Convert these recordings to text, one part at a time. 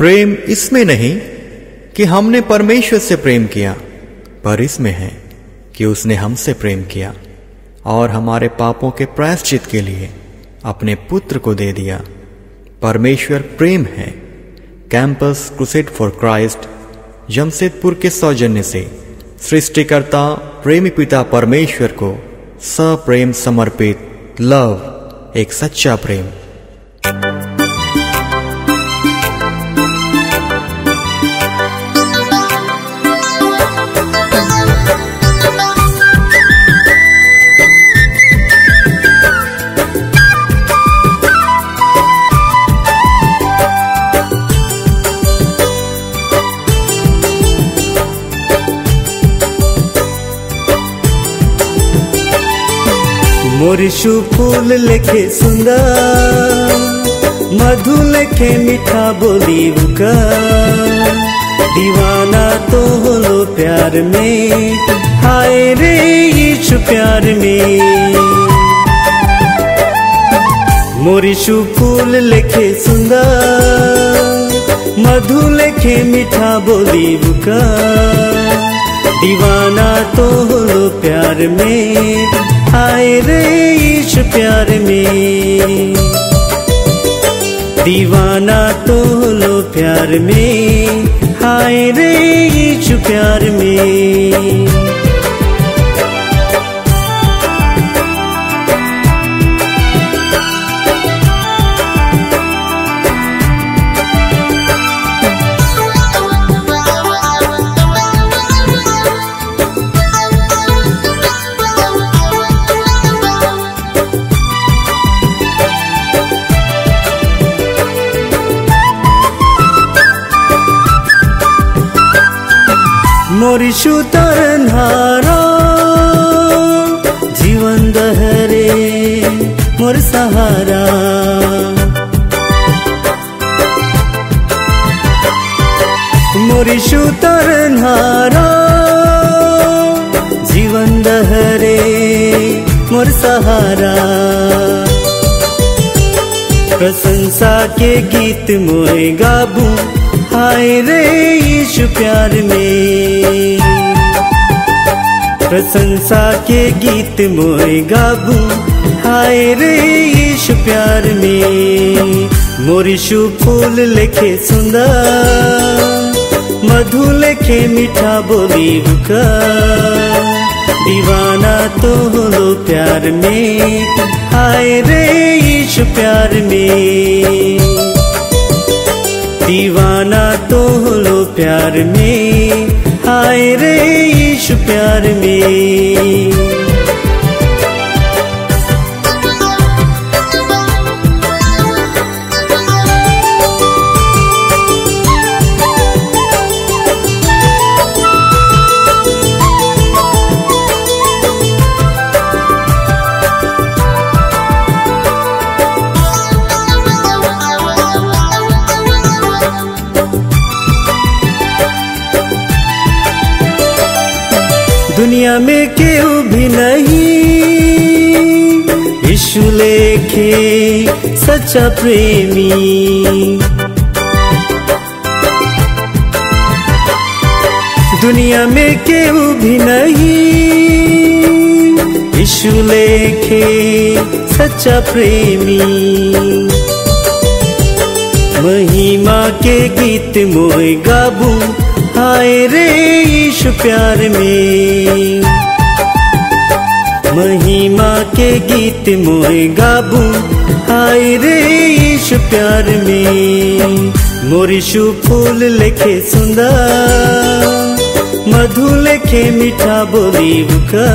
प्रेम इसमें नहीं कि हमने परमेश्वर से प्रेम किया, पर इसमें है कि उसने हमसे प्रेम किया और हमारे पापों के प्रायश्चित के लिए अपने पुत्र को दे दिया। परमेश्वर प्रेम है। Campus crusade for Christ Jamshedpur के सौजन्य से सृष्टिकर्ता प्रेमी पिता परमेश्वर को सप्रेम समर्पित लव, एक सच्चा प्रेम। मोरिशु फूल लेखे सुंदर, मधु लेखे मीठा बोली बुका, दीवाना तो होलो प्यार में, हाय रे यीशु प्यार में। मोरिशु फूल लेखे सुंदर, मधु लेखे मीठा बोली बुका, दीवाना तो होलो प्यार में, आए रे यीशु प्यार में। दीवाना तो लो प्यार में, आए रे यीशु प्यार में। मोरिशु तरन्हारा जीवन दहरे मोर सहारा, मोरिशु तरन्हारा जीवन दहरे मोर सहारा। प्रशंसा के गीत मोए गाबू, हाय रे यीशु प्यार में। प्रशंसा के गीत मोए गाबू, हाय रे यीशु प्यार में। मोरिशु फूल लेखे सुंदर, मधु लेखे मीठा बोली बुका, दीवाना तो होलो प्यार में, हाय रे यीशु प्यार में। दीवाना तो लो प्यार में, हाय रे यीशु प्यार में। दुनिया में केहू भी नहीं यीशु लेखे सच्चा प्रेमी, दुनिया में केहू भी नहीं यीशु लेखे सच्चा प्रेमी। महिमा के गीत मोए गाबू, हाय रे यीशु प्यार में। महिमा के गीत मोए गाबू, हाय रे यीशु प्यार में। मोरिशु फूल लेखे सुंदर, मधु लेखे मीठा बोली बुका,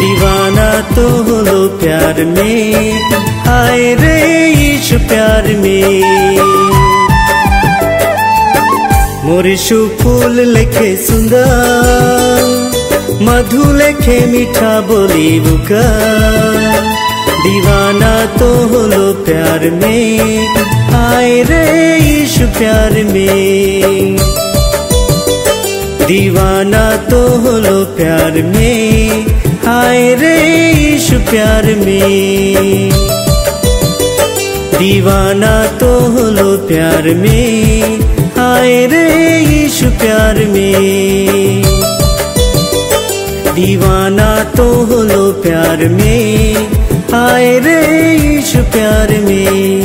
दीवाना तो होलो प्यार में, हाय रे यीशु प्यार में। मोरिशु फूल लेखे सुंदर, मधु लेखे मीठा बोली बुका, दीवाना तो होलो प्यार में, आए रे यीशु प्यार में। दीवाना तो होलो प्यार में, आए रे यीशु प्यार में। दीवाना तो हलो प्यार में, आए रे यीशु प्यार में। दीवाना तो हलो प्यार में, आए रे यीशु प्यार में।